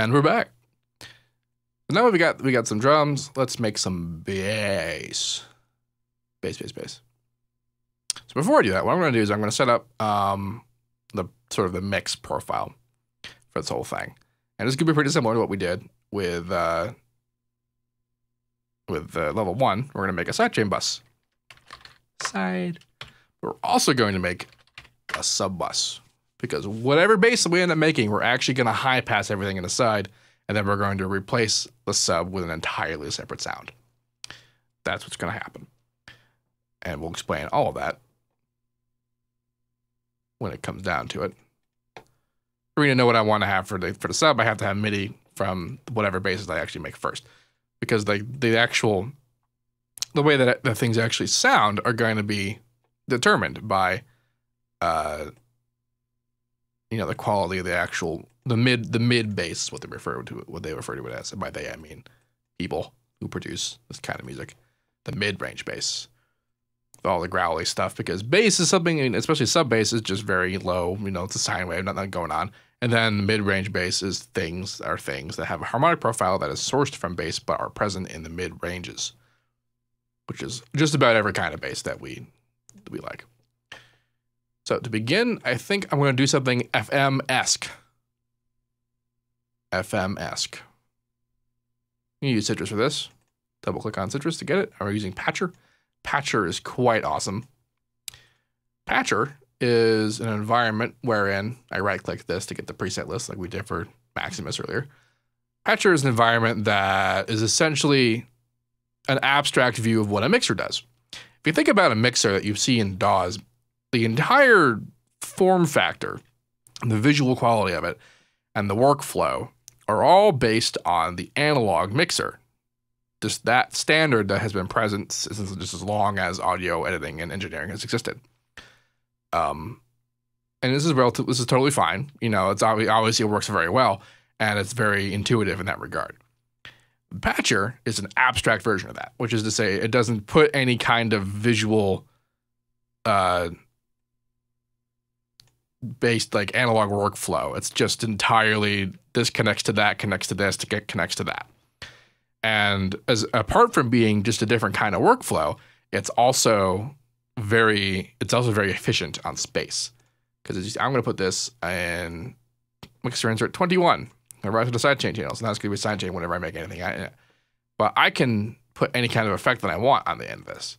And we're back. Now we got some drums. Let's make some bass. Bass. So before I do that, what I'm going to do is I'm going to set up the mix profile for this whole thing, and it's going to be pretty similar to what we did with level one. We're going to make a sidechain bus. We're also going to make a sub bus, because whatever bass that we end up making, we're actually going to high pass everything in the side, and then we're going to replace the sub with an entirely separate sound. That's what's going to happen. And we'll explain all of that when it comes down to it. For me to know what I want to have for the sub, I have to have MIDI from whatever bases I actually make first, because the way that the things actually sound are going to be determined by the quality of the actual mid bass is what they refer to it as. And by they I mean people who produce this kind of music, the mid range bass. All the growly stuff, because bass is something, especially sub bass, is just very low. You know, it's a sine wave, nothing going on. And then mid-range bass is things that have a harmonic profile that is sourced from bass but are present in the mid-ranges, which is just about every kind of bass that we like. So to begin, I think I'm going to do something FM-esque. You use Sytrus for this. Double-click on Sytrus to get it. Or using Patcher. Patcher is quite awesome. Patcher is an environment wherein I right-click this to get the preset list, like we did for Maximus earlier. Patcher is an environment that is essentially an abstract view of what a mixer does. If you think about a mixer that you see in DAWs, the entire form factor, the visual quality of it, and the workflow are all based on the analog mixer. Just that standard that has been present since just as long as audio editing and engineering has existed. And this is totally fine. You know, it's obviously it works very well, and it's very intuitive in that regard. Patcher is an abstract version of that, which is to say it doesn't put any kind of visual based like analog workflow. It's just entirely this connects to that, connects to this, connects to that. And apart from being just a different kind of workflow, it's also very efficient on space, because I'm going to put this in mixer insert 21. I write to the sidechain channels, and that's going to be sidechain whenever I make anything in it. But I can put any kind of effect that I want on the end of this,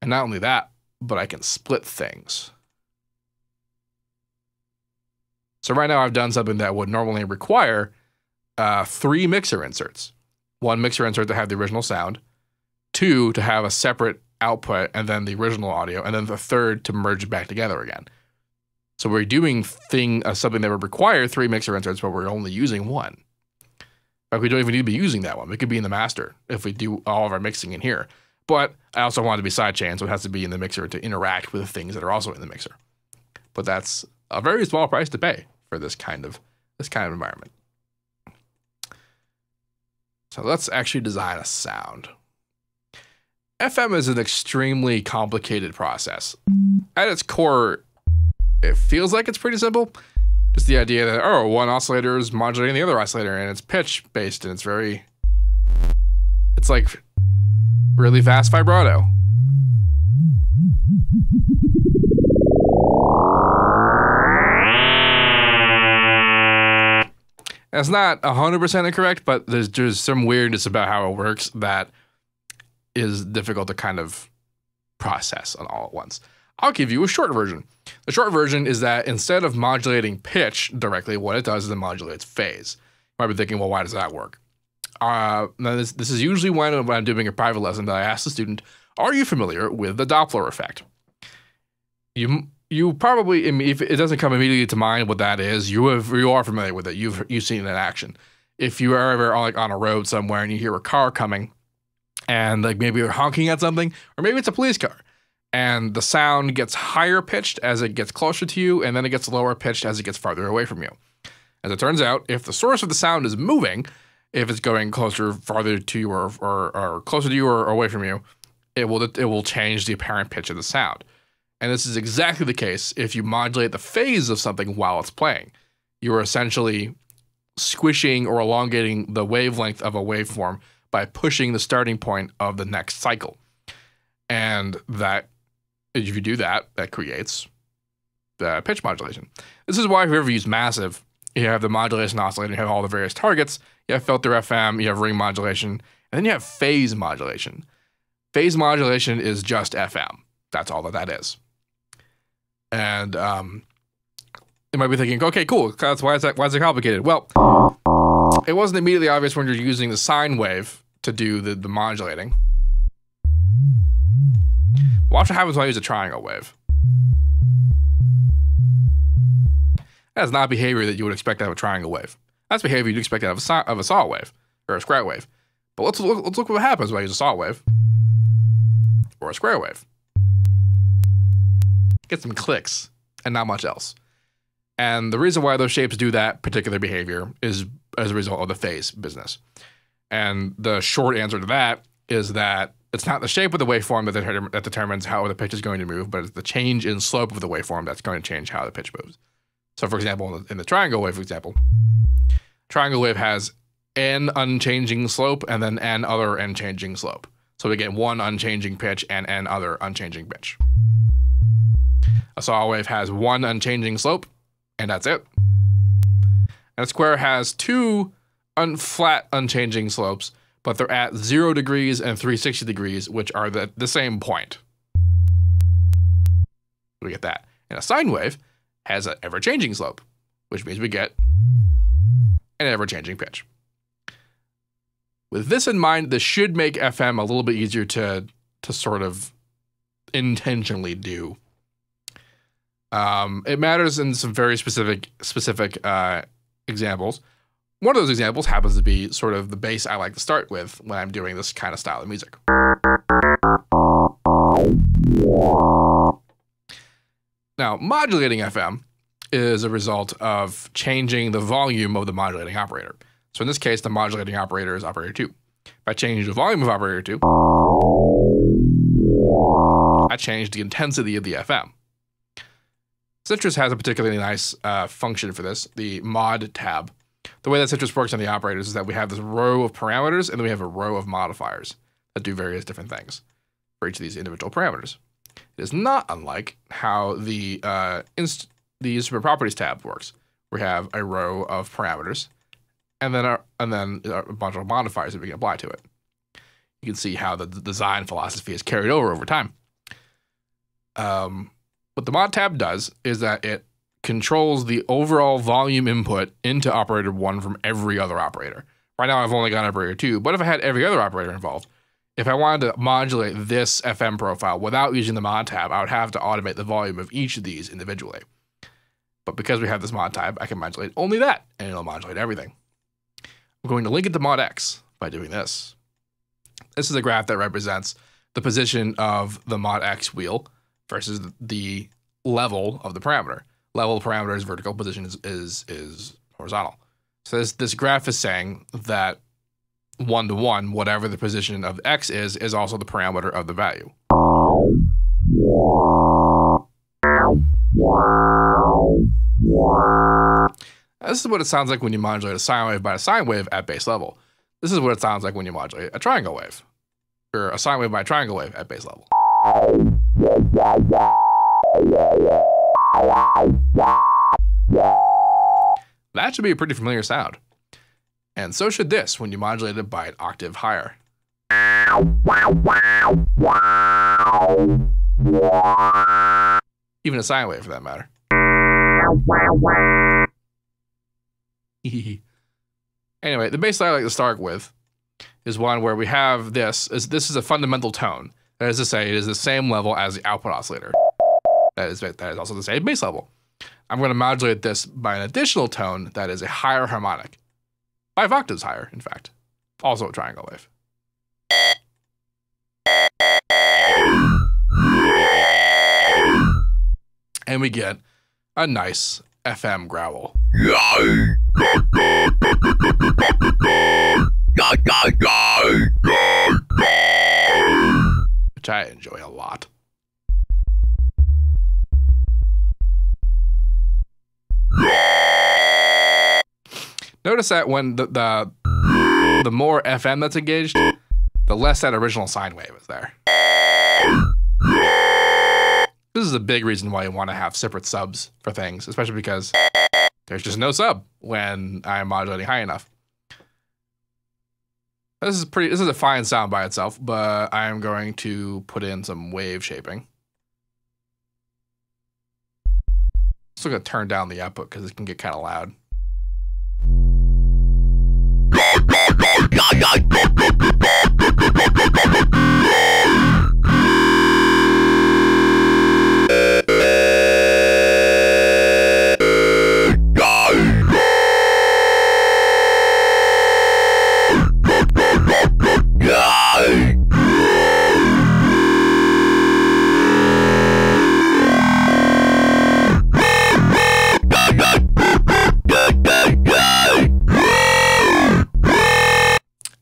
and not only that, but I can split things. So right now I've done something that would normally require 3 mixer inserts. 1 mixer insert to have the original sound, 2 to have a separate output and then the original audio, and then the 3rd to merge it back together again. So we're doing something that would require 3 mixer inserts, but we're only using 1. Like, we don't even need to be using that one. It could be in the master if we do all of our mixing in here. But I also want it to be sidechain, so it has to be in the mixer to interact with the things that are also in the mixer. But that's a very small price to pay for this kind of environment. So let's actually design a sound. FM is an extremely complicated process. At its core, it feels like it's pretty simple. Just the idea that, oh, one oscillator is modulating the other oscillator, and it's pitch-based, and it's like really fast vibrato. That's not 100% incorrect, but there's just some weirdness about how it works that is difficult to kind of process on all at once. I'll give you a short version. The short version is that instead of modulating pitch directly, what it does is it modulates phase. You might be thinking, well, why does that work? Now this is usually when I'm doing a private lesson that I ask the student, are you familiar with the Doppler effect? You probably, if it doesn't come immediately to mind what that is, you are familiar with it. You've seen it in action. If you are ever on a road somewhere and you hear a car coming, and like maybe you're honking at something, or maybe it's a police car, and the sound gets higher pitched as it gets closer to you, and then it gets lower pitched as it gets farther away from you. As it turns out, if the source of the sound is moving, if it's going closer, farther to you, or closer to you, or away from you, it will change the apparent pitch of the sound. And this is exactly the case if you modulate the phase of something while it's playing. You are essentially squishing or elongating the wavelength of a waveform by pushing the starting point of the next cycle. And that, if you do that, that creates the pitch modulation. This is why if you ever use Massive, you have the modulation oscillator, you have all the various targets, you have filter FM, you have ring modulation, and then you have phase modulation. Phase modulation is just FM. That's all that that is. And you might be thinking, okay, cool, that's why is it complicated? Well, it wasn't immediately obvious when you're using the sine wave to do the modulating. Watch what happens when I use a triangle wave. That's not behavior that you would expect out of a triangle wave. That's behavior you'd expect out of a saw wave or a square wave. But let's look what happens when I use a saw wave or a square wave. Get some clicks and not much else. And the reason why those shapes do that particular behavior is as a result of the phase business. And the short answer to that is that it's not the shape of the waveform that determines how the pitch is going to move, but it's the change in slope of the waveform that's going to change how the pitch moves. So for example, in the triangle wave, for example, triangle wave has an unchanging slope and then an other unchanging slope. So we get one unchanging pitch and an other unchanging pitch. A saw wave has one unchanging slope, and that's it. And a square has two flat unchanging slopes, but they're at 0 degrees and 360 degrees, which are the same point. We get that. And a sine wave has an ever-changing slope, which means we get an ever-changing pitch. With this in mind, this should make FM a little bit easier to sort of intentionally do. It matters in some very specific examples. One of those examples happens to be sort of the bass I like to start with when I'm doing this kind of style of music. Now, modulating FM is a result of changing the volume of the modulating operator. So in this case, the modulating operator is operator 2. If I change the volume of operator 2, I change the intensity of the FM. Sytrus has a particularly nice function for this, the mod tab. The way that Sytrus works on the operators is that we have this row of parameters, and then we have a row of modifiers that do various different things for each of these individual parameters. It is not unlike how the instrument properties tab works. We have a row of parameters, and then a bunch of modifiers that we can apply to it. You can see how the design philosophy is carried over time. What the mod tab does is that it controls the overall volume input into operator 1 from every other operator. Right now I've only got operator 2, but if I had every other operator involved, if I wanted to modulate this FM profile without using the mod tab, I would have to automate the volume of each of these individually. But because we have this mod tab, I can modulate only that, and it'll modulate everything. I'm going to link it to mod X by doing this. This is a graph that represents the position of the mod X wheel versus the level of the parameter. Level parameter is vertical, position is horizontal. So this graph is saying that one-to-one, whatever the position of X is also the parameter of the value. This is what it sounds like when you modulate a sine wave by a sine wave at base level. This is what it sounds like when you modulate a triangle wave, or a sine wave by a triangle wave at base level. That should be a pretty familiar sound. And so should this when you modulate it by an octave higher. Even a sine wave for that matter. Anyway, the bass I like to start with is one where we have this is a fundamental tone. That is to say, it is the same level as the output oscillator. That is also the same bass level. I'm going to modulate this by an additional tone that is a higher harmonic. 5 octaves higher, in fact. Also a triangle wave. And we get a nice FM growl. Which I enjoy a lot. Notice that when the more FM that's engaged, the less that original sine wave is there. This is a big reason why you want to have separate subs for things, especially because there's just no sub when I'm modulating high enough. This is a fine sound by itself, but I'm going to put in some wave shaping. Still gonna turn down the output because it can get kind of loud.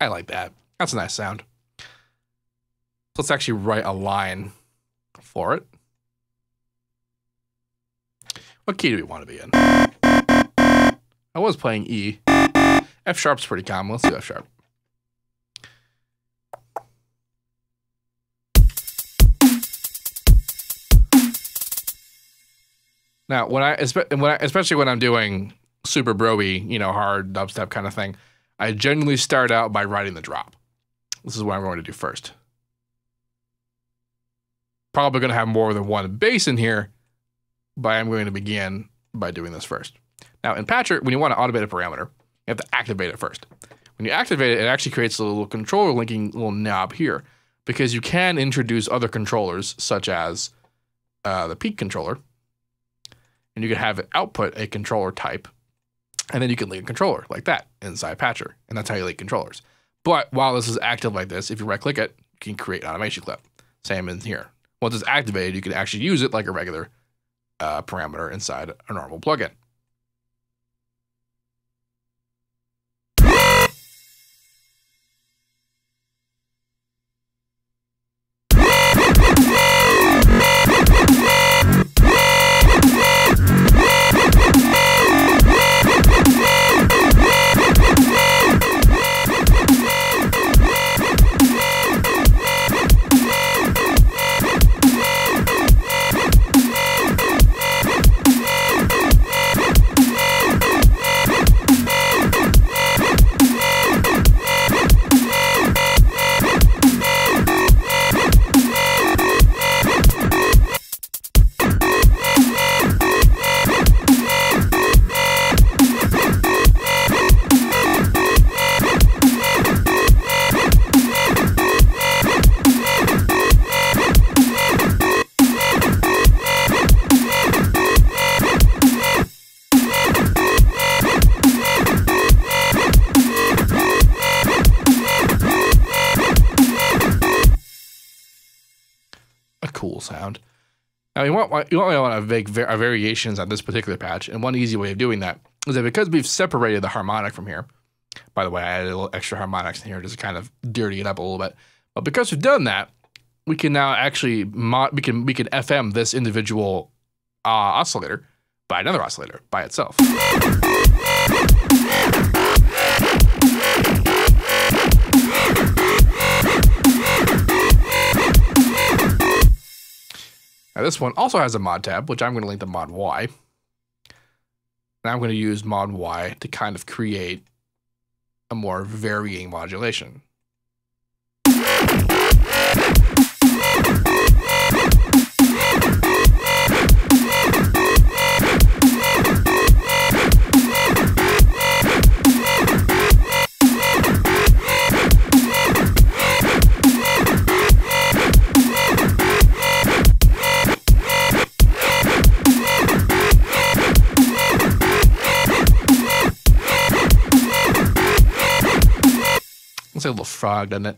I like that. That's a nice sound. So let's actually write a line for it. What key do we want to be in? I was playing E. F sharp's pretty common. Let's do F sharp. Now, especially when I'm doing super bro-y, you know, hard dubstep kind of thing, I generally start out by writing the drop. This is what I'm going to do first. Probably going to have more than one bass in here, but I'm going to begin by doing this first. Now in Patcher, when you want to automate a parameter, you have to activate it first. When you activate it, it actually creates a little controller linking little knob here, because you can introduce other controllers, such as the peak controller, and you can have it output a controller type. And then you can link a controller like that inside Patcher. And that's how you link controllers. But while this is active like this, if you right-click it, you can create an animation clip. Same in here. Once it's activated, you can actually use it like a regular parameter inside a normal plugin. Sound. Now you want to make variations on this particular patch, and one easy way of doing that is that because we've separated the harmonic from here. By the way, I added a little extra harmonics in here just to kind of dirty it up a little bit. But because we've done that, we can now actually we can FM this individual oscillator by another oscillator by itself. Now this one also has a mod tab, which I'm going to link to mod Y. And I'm going to use mod Y to kind of create a more varying modulation. A little frog, doesn't it?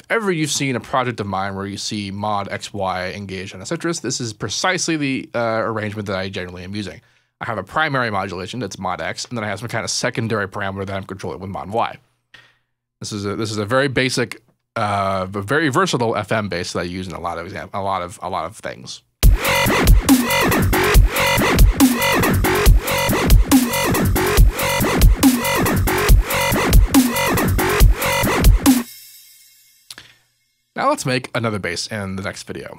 If ever you've seen a project of mine where you see mod XY engaged on a Sytrus, this is precisely the arrangement that I generally am using. I have a primary modulation that's mod X, and then I have some kind of secondary parameter that I'm controlling with mod Y. This is a very basic, but very versatile FM bass that I use in a lot of things. Now let's make another base in the next video.